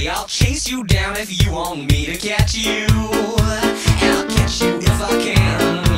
free. I'll chase you down if you want me to catch you, and I'll catch you if I can.